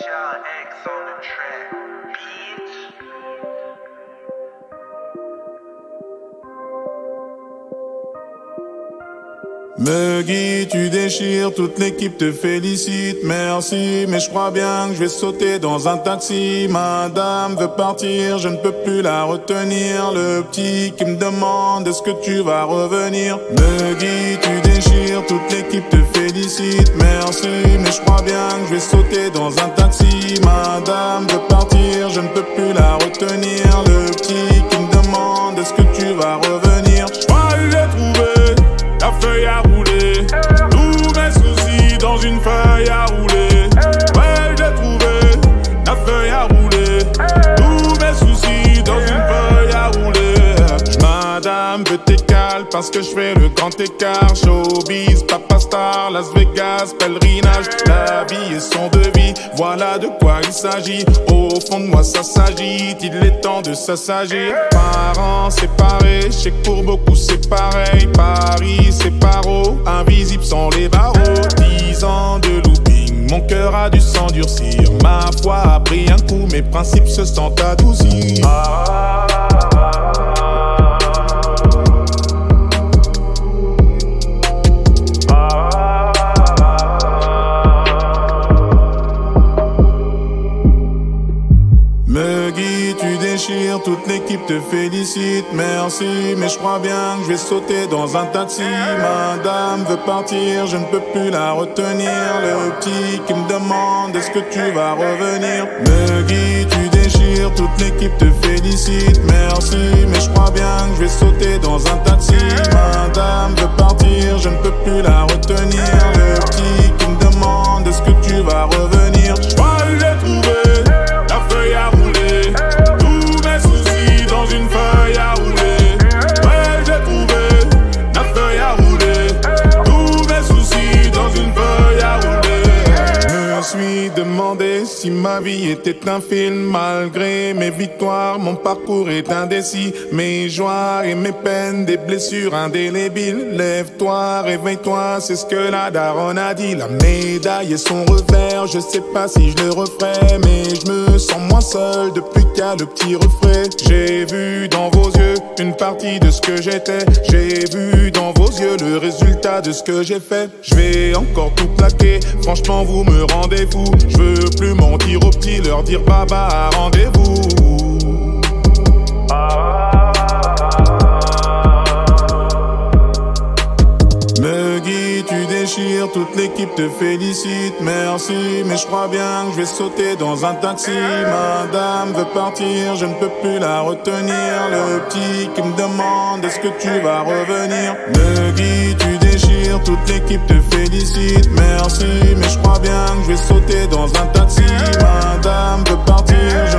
Sean X on the track, bitch. Muggy, tu déchires, toute l'équipe te félicite, merci. Mais je crois bien que je vais sauter dans un taxi. Madame veut partir, je ne peux plus la retenir. Le petit qui me demande est-ce que tu vas revenir. Muggy, tu déchires, toute l'équipe te félicite, merci. Mais je crois bien que je vais sauter dans un taxi. Madame veut partir, je ne peux plus la retenir. Le petit qui me demande est-ce que tu vas revenir. Je crois que j'ai trouvé la feuille à rouler, tous mes soucis dans une feuille à rouler. Ouais, j'ai trouvé la feuille à rouler, tous mes soucis dans une feuille à rouler. Madame veut t'écale parce que je fais le grand écart. Showbiz, papa star, Las Vegas, pèlerinage. La vie et son devis, voilà de quoi il s'agit. Au fond de moi ça s'agite, il est temps de s'assagir. Parents séparés, je sais que pour beaucoup c'est pareil. Paris c'est paro, invisible sans les barreaux. 10 ans de looping, mon cœur a dû s'endurcir. Ma foi a pris un coup, mes principes se sont adoucis. Muggy, tu déchires, toute l'équipe te félicite, merci. Mais je crois bien que je vais sauter dans un taxi. Madame veut partir, je ne peux plus la retenir. Le petit qui me demande est-ce que tu vas revenir. Muggy, tu déchires, toute l'équipe te félicite, merci. Mais je crois bien que je vais sauter dans un taxi. Madame veut partir, je ne peux plus la retenir. Le petit qui me demande est-ce que tu vas revenir. Je crois que j'ai trouvé la feuille à rouler, une feuille à rouler. Ouais, j'ai trouvé la feuille à rouler, tous mes soucis dans une feuille à rouler. Je me suis demandé si ma vie était un film. Malgré mes victoires, mon parcours est indécis. Mes joies et mes peines, des blessures indélébiles. Lève-toi, réveille-toi, c'est ce que la daronne a dit. La médaille et son revers, je sais pas si je le referai. Mais je me sens moins seul depuis qu'il y a le petit refrain. J'ai vu dans vos yeux une partie de ce que j'étais. J'ai vu dans vos yeux le résultat de ce que j'ai fait. Je vais encore tout plaquer, franchement vous me rendez fou. Je veux plus mentir aux petits, leur dire baba, rendez-vous. Muggy, tu déchires, toute l'équipe te félicite, merci. Mais je crois bien que je vais sauter dans un taxi. Madame veut partir, je ne peux plus la retenir. Le petit qui me demande est-ce que tu vas revenir. Muggy, tu déchires, toute l'équipe te félicite, merci. Mais je crois bien que je vais sauter dans un taxi. Madame veut partir.